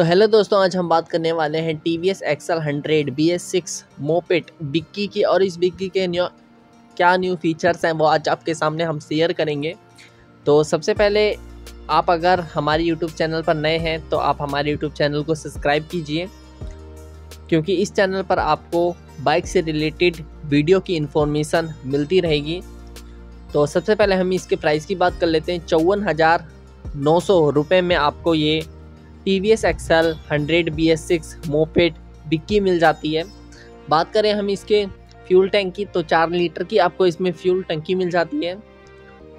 तो हेलो दोस्तों, आज हम बात करने वाले हैं TVS XL 100 BS6 मोपेट बिक्की की। और इस बिक्की के न्यू फीचर्स हैं वो आज आपके सामने हम शेयर करेंगे। तो सबसे पहले आप अगर हमारे YouTube चैनल पर नए हैं तो आप हमारे YouTube चैनल को सब्सक्राइब कीजिए, क्योंकि इस चैनल पर आपको बाइक से रिलेटेड वीडियो की इन्फॉर्मेशन मिलती रहेगी। तो सबसे पहले हम इसके प्राइस की बात कर लेते हैं। 54,900 रुपये में आपको ये TVS XL 100 BS6 मोपेट बिक्की मिल जाती है। बात करें हम इसके फ्यूल टैंक की, तो 4 लीटर की आपको इसमें फ्यूल टंकी मिल जाती है।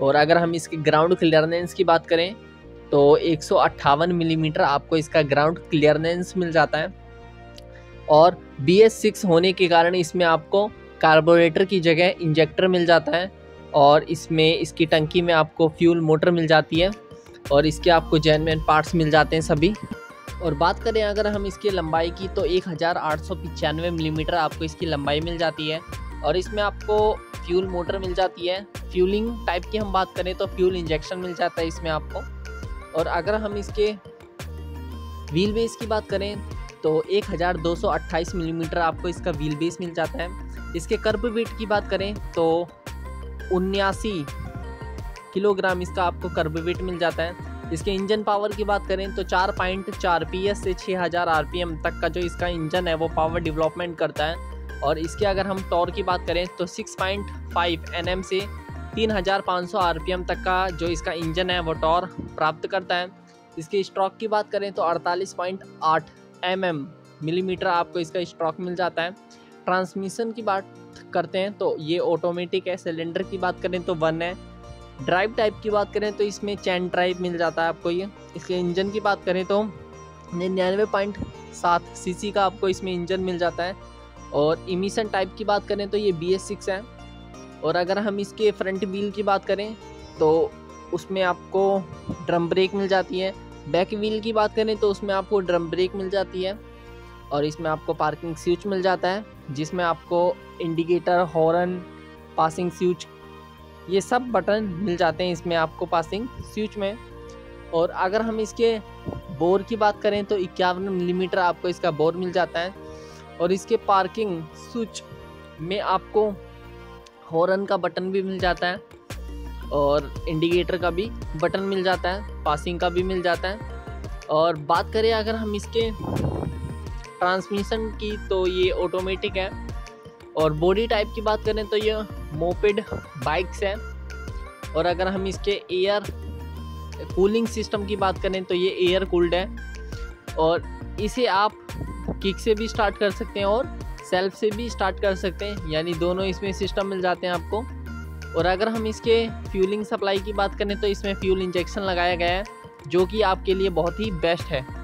और अगर हम इसके ग्राउंड क्लियरेंस की बात करें तो 158 मिलीमीटर आपको इसका ग्राउंड क्लियरेंस मिल जाता है। और BS6 होने के कारण इसमें आपको कार्बोरेटर की जगह इंजेक्टर मिल जाता है। और इसमें इसकी टंकी में आपको फ्यूल मोटर मिल जाती है और इसके आपको जेन्युइन पार्ट्स मिल जाते हैं सभी। और बात करें अगर हम इसकी लंबाई की, तो 1895 मिलीमीटर आपको इसकी लंबाई मिल जाती है। और इसमें आपको फ्यूल मोटर मिल जाती है। फ्यूलिंग टाइप की हम बात करें तो फ्यूल इंजेक्शन मिल जाता है इसमें आपको। और अगर हम इसके व्हील बेस की बात करें तो 1228 मिलीमीटर आपको इसका व्हील बेस मिल जाता है। इसके कर्ब वेट की बात करें तो 79 किलोग्राम इसका आपको कर्ब वेट मिल जाता है। इसके इंजन पावर की बात करें तो 4.4 PS से 6000 RPM तक का जो इसका इंजन है वो पावर डेवलपमेंट करता है। और इसके अगर हम टॉर्क की बात करें तो 6.5 Nm से 3500 RPM तक का जो इसका इंजन है वो टॉर्क प्राप्त करता है। इसके स्ट्रोक की बात करें तो 48.8 मिलीमीटर आपको इसका स्ट्रोक मिल जाता है। ट्रांसमिशन की बात करते हैं तो ये ऑटोमेटिक है। सिलेंडर की बात करें तो 1 है। ड्राइव टाइप की बात करें तो इसमें चैन ड्राइव मिल जाता है आपको ये। इसके इंजन की बात करें तो 99.7 सीसी का आपको इसमें इंजन मिल जाता है। और इमिशन टाइप की बात करें तो ये BS6 है। और अगर हम इसके फ्रंट व्हील की बात करें तो उसमें आपको ड्रम ब्रेक मिल जाती है। बैक व्हील की बात करें तो उसमें आपको ड्रम ब्रेक मिल जाती है। और इसमें आपको पार्किंग स्विच मिल जाता है, जिसमें आपको इंडिकेटर, हॉर्न, पासिंग स्विच, ये सब बटन मिल जाते हैं इसमें आपको पासिंग स्विच में। और अगर हम इसके बोर की बात करें तो 51 मिलीमीटर आपको इसका बोर मिल जाता है। और इसके पार्किंग स्विच में आपको हॉर्न का बटन भी मिल जाता है और इंडिकेटर का भी बटन मिल जाता है, पासिंग का भी मिल जाता है। और बात करें अगर हम इसके ट्रांसमिशन की तो ये ऑटोमेटिक है। और बॉडी टाइप की बात करें तो ये मोपेड बाइक्स है। और अगर हम इसके एयर कूलिंग सिस्टम की बात करें तो ये एयर कूल्ड है। और इसे आप किक से भी स्टार्ट कर सकते हैं और सेल्फ से भी स्टार्ट कर सकते हैं, यानी दोनों इसमें सिस्टम मिल जाते हैं आपको। और अगर हम इसके फ्यूलिंग सप्लाई की बात करें तो इसमें फ्यूल इंजेक्शन लगाया गया है, जो कि आपके लिए बहुत ही बेस्ट है।